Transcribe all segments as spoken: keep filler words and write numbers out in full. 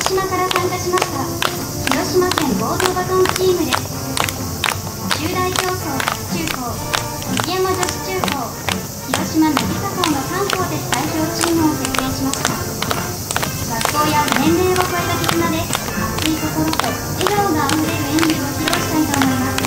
広島から参加しました広島県合同バトンチームです。中大競争中高、雪山女子中高、広島乃木坂校のさん校で代表チームを設定しました。学校や年齢を超えた絆で熱い心と笑顔があふれる演技を披露したいと思います。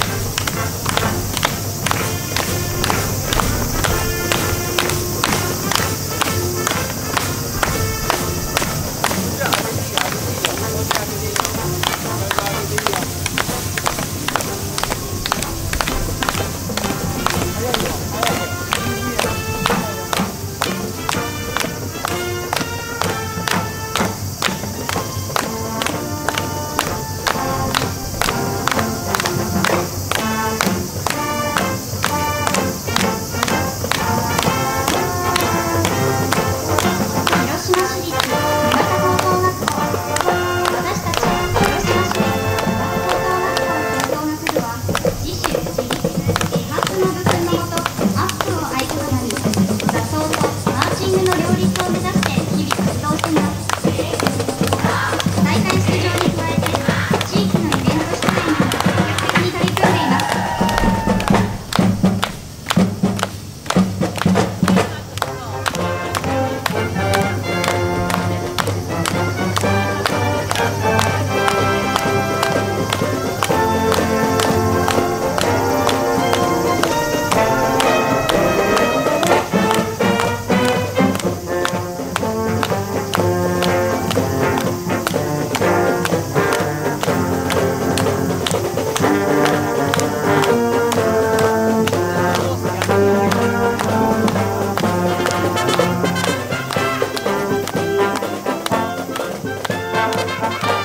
Thank you.